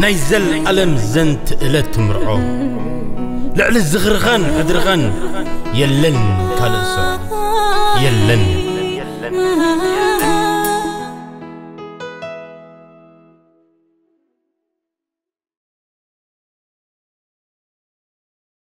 نيزل ألم زنت إلت مرعو لعل الزغرغان عدرغان يلن كالسا يلن